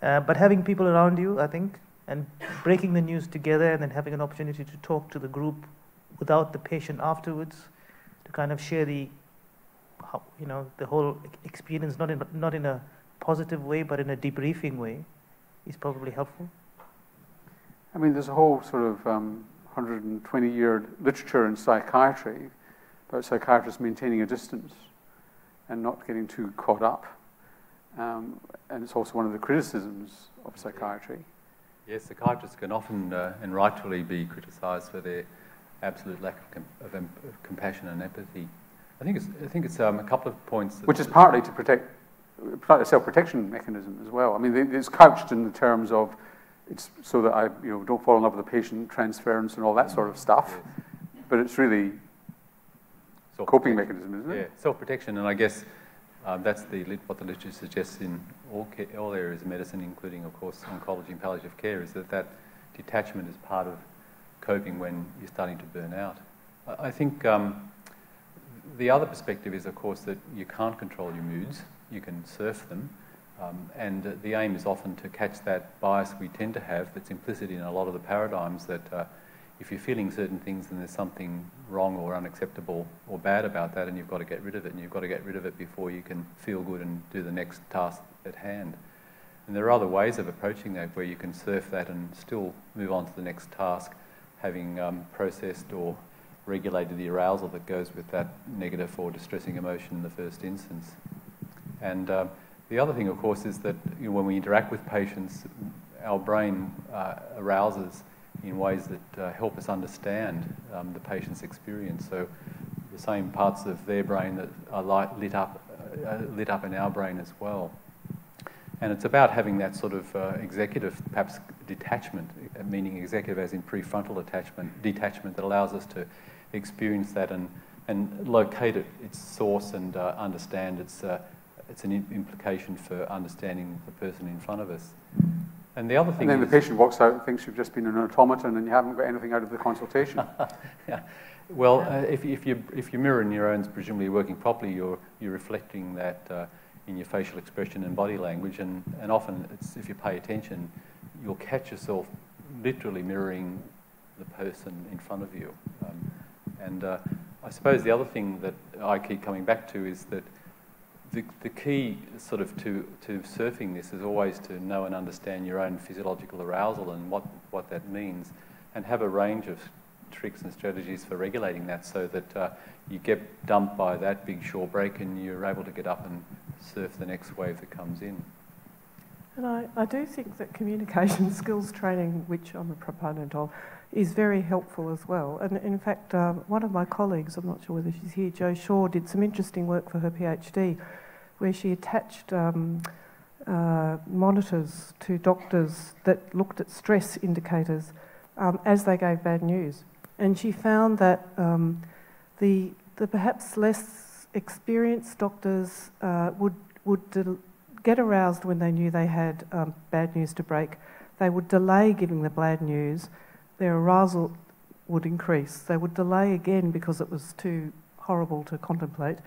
uh, but having people around you, I think, and breaking the news together, and then having an opportunity to talk to the group without the patient afterwards, to kind of share the, you know, the whole experience, not in, not in a positive way, but in a debriefing way, is probably helpful. I mean, there's a whole sort of um, one hundred twenty year literature in psychiatry about psychiatrists maintaining a distance and not getting too caught up. Um, and it's also one of the criticisms of psychiatry. Yes, psychiatrists can often uh, and rightfully be criticised for their absolute lack of, com of, of compassion and empathy. I think it's, I think it's um, a couple of points. That Which is partly to protect, partly a self-protection mechanism as well. I mean, it's couched in the terms of it's so that I, you know, don't fall in love with the patient, transference and all that sort of stuff. Yes. But it's really a coping mechanism, isn't it? Yeah, self-protection. And I guess um, that's the, what the literature suggests in all, care, all areas of medicine, including, of course, oncology and palliative care, is that that detachment is part of coping when you're starting to burn out. I think um, the other perspective is, of course, that you can't control your moods. You can surf them. Um, and the aim is often to catch that bias we tend to have that's implicit in a lot of the paradigms that uh, if you're feeling certain things, then there's something wrong or unacceptable or bad about that, and you've got to get rid of it, and you've got to get rid of it before you can feel good and do the next task at hand. And there are other ways of approaching that where you can surf that and still move on to the next task, having um, processed or regulated the arousal that goes with that negative or distressing emotion in the first instance. And uh, the other thing, of course, is that, you know, when we interact with patients, our brain uh, arouses in ways that uh, help us understand um, the patient's experience. So the same parts of their brain that are light, lit up, uh, lit up in our brain as well. And it's about having that sort of uh, executive, perhaps detachment, meaning executive as in prefrontal attachment, detachment that allows us to experience that and, and locate it, its source, and uh, understand its uh, it's an implication for understanding the person in front of us. And the other thing is... And then the patient walks out and thinks you've just been an automaton and you haven't got anything out of the consultation. Yeah. Well, yeah. Uh, if, if, you, if your mirror neurons presumably are working properly, you're, you're reflecting that uh, in your facial expression and body language, and, and often it's, if you pay attention, you'll catch yourself literally mirroring the person in front of you. Um, and uh, I suppose the other thing that I keep coming back to is that The, the key sort of to, to surfing this is always to know and understand your own physiological arousal and what, what that means, and have a range of tricks and strategies for regulating that so that uh, you get dumped by that big shore break and you're able to get up and surf the next wave that comes in. And I, I do think that communication skills training, which I'm a proponent of, is very helpful as well. And in fact, uh, one of my colleagues, I'm not sure whether she's here, Jo Shaw, did some interesting work for her PhD where she attached um, uh, monitors to doctors that looked at stress indicators um, as they gave bad news. And she found that um, the, the perhaps less experienced doctors uh, would, would get aroused when they knew they had um, bad news to break. They would delay giving the bad news. Their arousal would increase. They would delay again because it was too horrible to contemplate.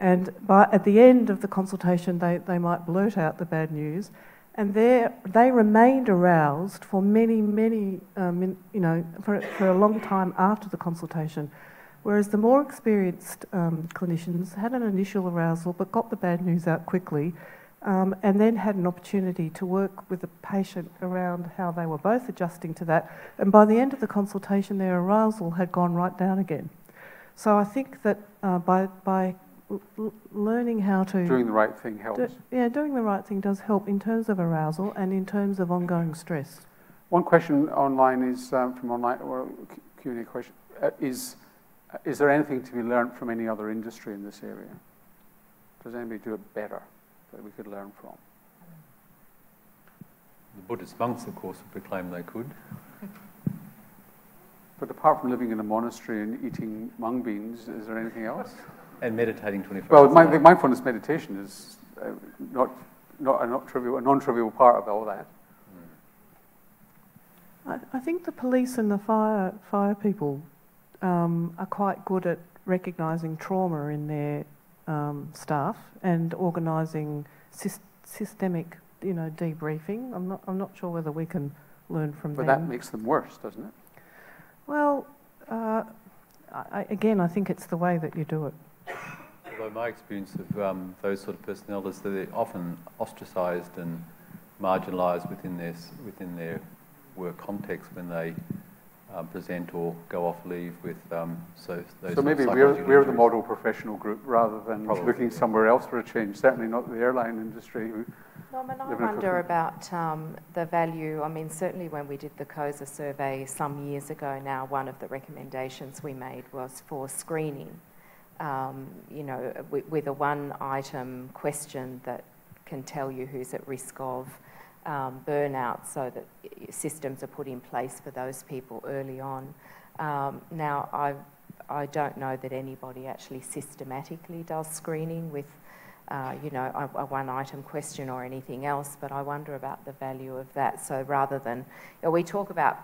And by, at the end of the consultation, they, they might blurt out the bad news. And they remained aroused for many, many, um, you know, for, for a long time after the consultation. Whereas the more experienced um, clinicians had an initial arousal but got the bad news out quickly, Um, and then had an opportunity to work with the patient around how they were both adjusting to that. And by the end of the consultation, their arousal had gone right down again. So I think that uh, by, by learning how to... Doing the right thing helps. Do, yeah, doing the right thing does help in terms of arousal and in terms of ongoing stress. One question online is, um, from online, or Q and A question, uh, is, uh, is there anything to be learned from any other industry in this area? Does anybody do it better that we could learn from? The Buddhist monks, of course, would proclaim they could. But apart from living in a monastery and eating mung beans, is there anything else? And meditating twenty-four hours. Well, my, mindfulness meditation is uh, not, not a not trivial, a non-trivial part of all that. Mm. I, I think the police and the fire fire people um, are quite good at recognising trauma in their um, staff and organising syst systemic, you know, debriefing. I'm not I'm not sure whether we can learn from but them. But that makes them worse, doesn't it? Well, uh, I, again, I think it's the way that you do it. Although my experience of um, those sort of personnel is that they're often ostracised and marginalised within their, within their work context when they uh, present or go off leave with um, so those. So maybe we're, we're the model professional group rather than Probably, looking yeah. somewhere else for a change, certainly not the airline industry. Who Well, and I wonder about um, the value. I mean, certainly when we did the COSA survey some years ago now, one of the recommendations we made was for screening, um, you know, with, with a one-item question that can tell you who's at risk of um, burnout, so that systems are put in place for those people early on. Um, now, I, I don't know that anybody actually systematically does screening with Uh, you know, a, a one-item question or anything else, but I wonder about the value of that. So rather than, you know, we talk about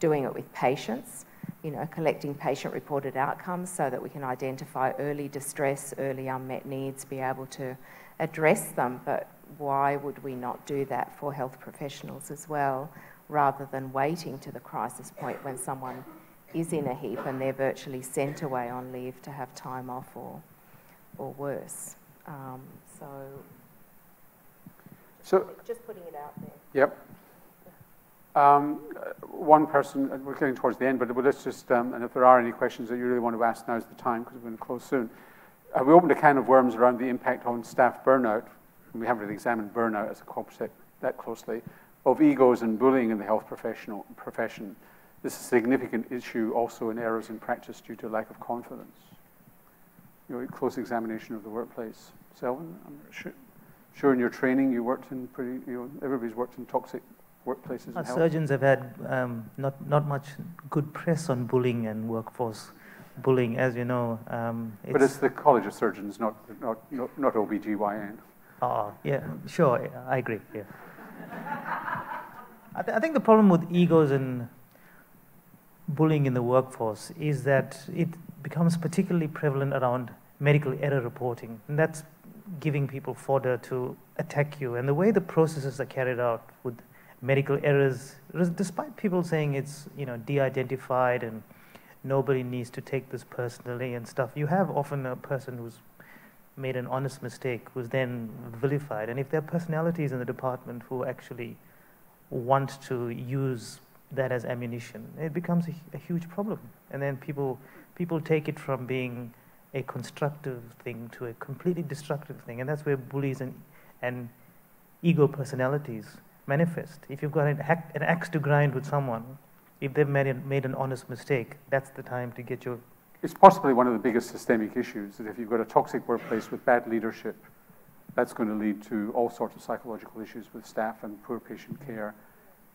doing it with patients, you know, collecting patient-reported outcomes so that we can identify early distress, early unmet needs, be able to address them, but why would we not do that for health professionals as well, rather than waiting to the crisis point when someone is in a heap and they're virtually sent away on leave to have time off or, or worse. Um, so, so just putting it out there. Yep. Um, one person, we're getting towards the end, but let's just, um, and if there are any questions that you really want to ask, now's the time because we're going to close soon. Uh, we opened a can of worms around the impact on staff burnout, and we haven't really examined burnout as a concept that closely, of egos and bullying in the health professional profession. This is a significant issue also in errors in practice due to lack of confidence. Your close examination of the workplace. Selvan, I'm sure, sure in your training you worked in pretty, you know, everybody's worked in toxic workplaces. Our surgeons have had um, not, not much good press on bullying and workforce bullying, as you know. Um, it's but it's the College of Surgeons, not, not, not, not O B G Y N. Oh, yeah, sure, I agree, yeah. I, th I think the problem with egos and bullying in the workforce is that it becomes particularly prevalent around medical error reporting, and that's giving people fodder to attack you. And the way the processes are carried out with medical errors, despite people saying it's, you know, de-identified and nobody needs to take this personally and stuff, you have often a person who's made an honest mistake who's then vilified. And if there are personalities in the department who actually want to use that as ammunition, it becomes a, a huge problem. And then people people take it from being a constructive thing to a completely destructive thing, and that's where bullies and, and ego personalities manifest. If you've got an, an axe to grind with someone, if they've made, it, made an honest mistake, that's the time to get your... It's possibly one of the biggest systemic issues, that if you've got a toxic workplace with bad leadership, that's going to lead to all sorts of psychological issues with staff and poor patient care.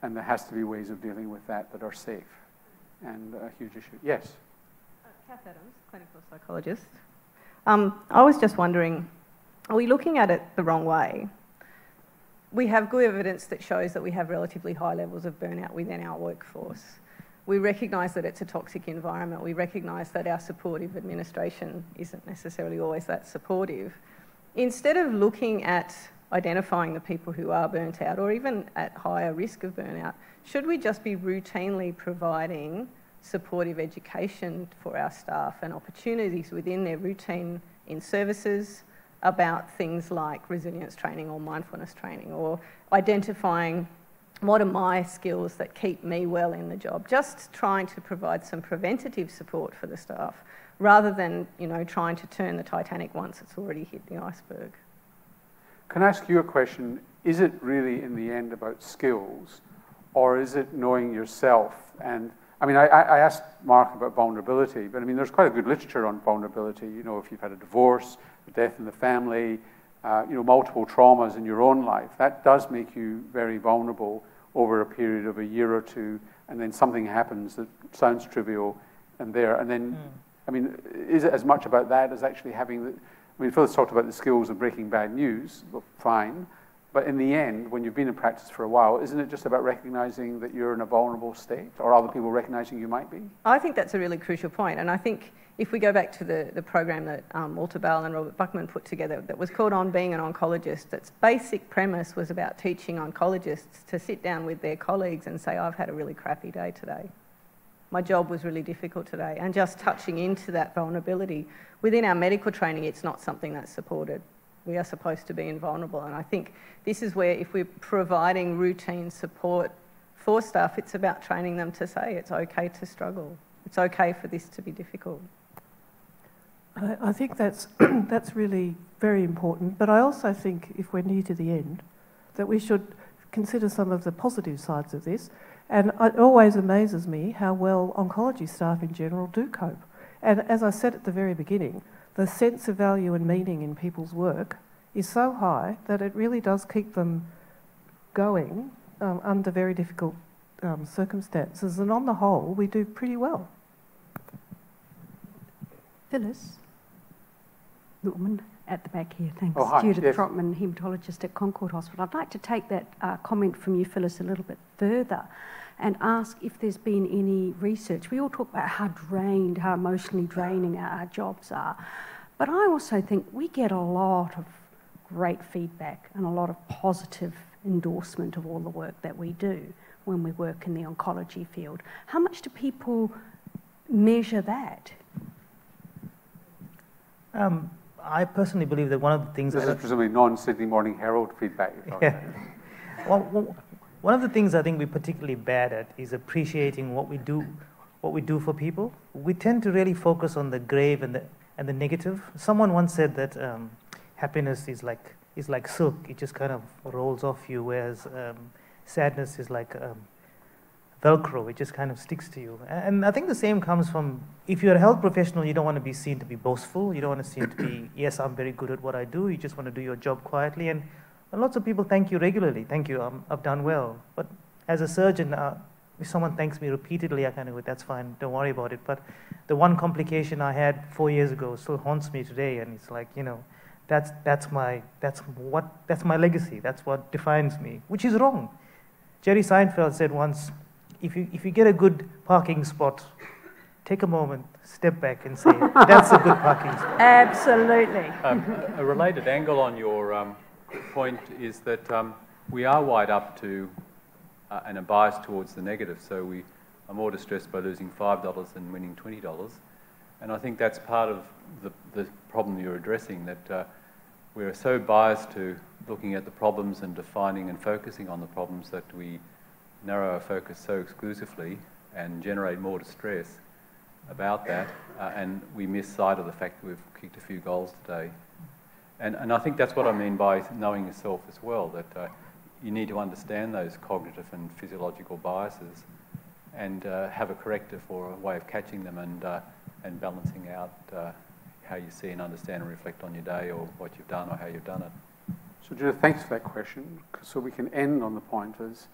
And there has to be ways of dealing with that that are safe, and a huge issue. Yes? Uh, Kath Adams, clinical psychologist. Um, I was just wondering, are we looking at it the wrong way? We have good evidence that shows that we have relatively high levels of burnout within our workforce. We recognise that it's a toxic environment. We recognise that our supportive administration isn't necessarily always that supportive. Instead of looking at identifying the people who are burnt out or even at higher risk of burnout, should we just be routinely providing supportive education for our staff and opportunities within their routine in services about things like resilience training or mindfulness training, or identifying what are my skills that keep me well in the job? Just trying to provide some preventative support for the staff rather than, you know, trying to turn the Titanic once it's already hit the iceberg. Can I ask you a question? Is it really in the end about skills, or is it knowing yourself? And I mean, I, I asked Mark about vulnerability, but I mean, there's quite a good literature on vulnerability. You know, if you've had a divorce, a death in the family, uh, you know, multiple traumas in your own life, that does make you very vulnerable over a period of a year or two, and then something happens that sounds trivial, and there, and then, mm. I mean, is it as much about that as actually having the, I mean, Phyllis talked about the skills of breaking bad news, well, fine, but in the end, when you've been in practice for a while, isn't it just about recognising that you're in a vulnerable state, or other people recognising you might be? I think that's a really crucial point, and I think if we go back to the, the program that um, Walter Bell and Robert Buckman put together that was called On Being An Oncologist, its basic premise was about teaching oncologists to sit down with their colleagues and say, I've had a really crappy day today. My job was really difficult today, and just touching into that vulnerability. Within our medical training, it's not something that's supported. We are supposed to be invulnerable, and I think this is where if we're providing routine support for staff, it's about training them to say it's okay to struggle. It's okay for this to be difficult. I, I think that's, that's really very important, but I also think if we're near to the end, that we should consider some of the positive sides of this, and it always amazes me how well oncology staff in general do cope. And as I said at the very beginning, the sense of value and meaning in people's work is so high that it really does keep them going um, under very difficult um, circumstances. And on the whole, we do pretty well. Phyllis, the woman at the back here, thanks. Oh, hi. Judith yes. Trotman, haematologist at Concord Hospital. I'd like to take that uh, comment from you, Phyllis, a little bit further and ask if there's been any research. We all talk about how drained, how emotionally draining our jobs are, but I also think we get a lot of great feedback and a lot of positive endorsement of all the work that we do when we work in the oncology field. How much do people measure that? Um, I personally believe that one of the things... This is presumably non-Sydney Morning Herald feedback. Yeah. well, well, One of the things I think we're particularly bad at is appreciating what we do, what we do for people. We tend to really focus on the grave and the and the negative. Someone once said that um, happiness is like is like silk; it just kind of rolls off you, whereas um, sadness is like um, Velcro; it just kind of sticks to you. And I think the same comes from if you're a health professional, you don't want to be seen to be boastful. You don't want to seem to be yes, I'm very good at what I do. You just want to do your job quietly and. And lots of people thank you regularly. Thank you, um, I've done well. But as a surgeon, uh, if someone thanks me repeatedly, I kind of go, that's fine, don't worry about it. But the one complication I had four years ago still haunts me today, and it's like, you know, that's that's my that's what that's my legacy. That's what defines me, which is wrong. Jerry Seinfeld said once, if you if you get a good parking spot, take a moment, step back and say, that's a good parking spot. Absolutely. Um, a related angle on your. Um point is that um, we are wired up to uh, and are biased towards the negative, so we are more distressed by losing five dollars than winning twenty dollars. And I think that's part of the, the problem you're addressing, that uh, we are so biased to looking at the problems and defining and focusing on the problems that we narrow our focus so exclusively and generate more distress about that, uh, and we miss sight of the fact that we've kicked a few goals today. And, and I think that's what I mean by knowing yourself as well, that uh, you need to understand those cognitive and physiological biases and uh, have a corrective or a way of catching them and, uh, and balancing out uh, how you see and understand and reflect on your day or what you've done or how you've done it. So, Judith, thanks for that question. So we can end on the point is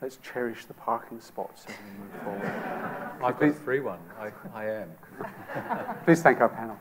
let's cherish the parking spots as we move forward. I've got a free one. I, I am. Please thank our panel.